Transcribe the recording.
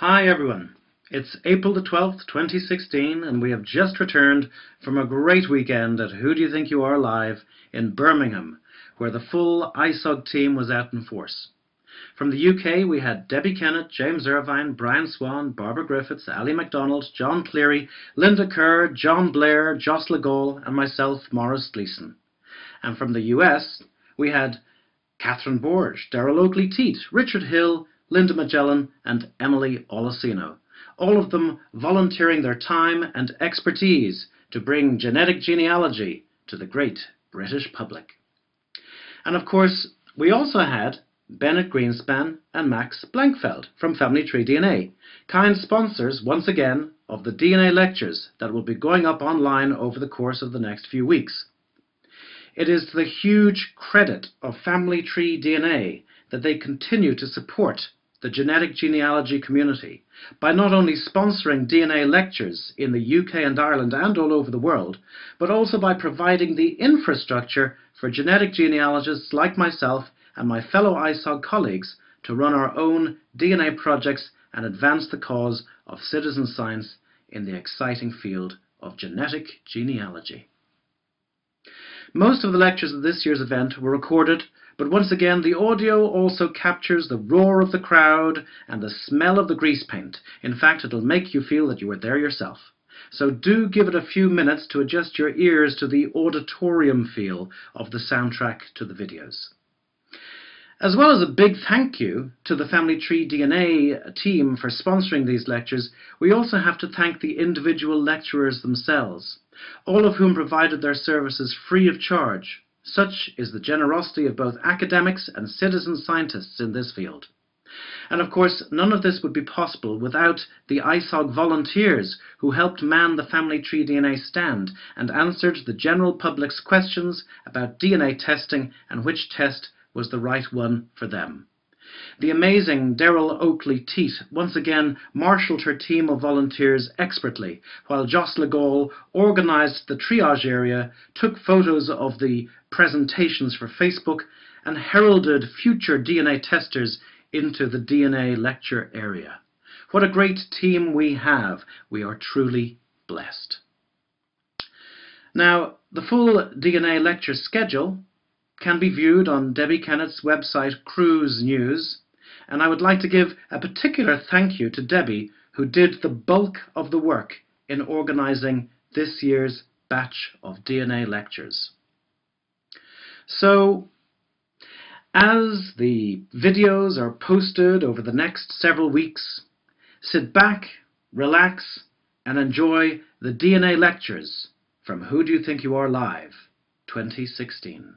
Hi everyone, it's April the 12th, 2016, and we have just returned from a great weekend at Who Do You Think You Are Live in Birmingham, where the full ISOGG team was out in force. From the UK, we had Debbie Kennett, James Irvine, Brian Swan, Barbara Griffiths, Ali MacDonald, John Cleary, Linda Kerr, John Blair, Joss Le Gall, and myself, Morris Gleason. And from the US, we had Catherine Borge, Daryl Oakley, Richard Hill, Linda Magellan and Emily Olacino, all of them volunteering their time and expertise to bring genetic genealogy to the great British public. And of course, we also had Bennett Greenspan and Max Blankfeld from Family Tree DNA, kind sponsors once again of the DNA lectures that will be going up online over the course of the next few weeks. It is to the huge credit of Family Tree DNA that they continue to support the genetic genealogy community by not only sponsoring DNA lectures in the UK and Ireland and all over the world, but also by providing the infrastructure for genetic genealogists like myself and my fellow ISOGG colleagues to run our own DNA projects and advance the cause of citizen science in the exciting field of genetic genealogy. Most of the lectures of this year's event were recorded, but once again the audio also captures the roar of the crowd and the smell of the grease paint. In fact, it'll make you feel that you were there yourself. So do give it a few minutes to adjust your ears to the auditorium feel of the soundtrack to the videos. As well as a big thank you to the Family Tree DNA team for sponsoring these lectures, we also have to thank the individual lecturers themselves, all of whom provided their services free of charge. Such is the generosity of both academics and citizen scientists in this field. And of course, none of this would be possible without the ISOGG volunteers who helped man the Family Tree DNA stand and answered the general public's questions about DNA testing and which test was the right one for them. The amazing Daryl Oakley once again marshalled her team of volunteers expertly, while Joss Le Gall organised the triage area, took photos of the presentations for Facebook, and heralded future DNA testers into the DNA lecture area. What a great team we have. We are truly blessed. Now, the full DNA lecture schedule can be viewed on Debbie Kennett's website, Cruise News, and I would like to give a particular thank you to Debbie, who did the bulk of the work in organising this year's batch of DNA lectures. So, as the videos are posted over the next several weeks, sit back, relax, and enjoy the DNA lectures from Who Do You Think You Are Live 2016.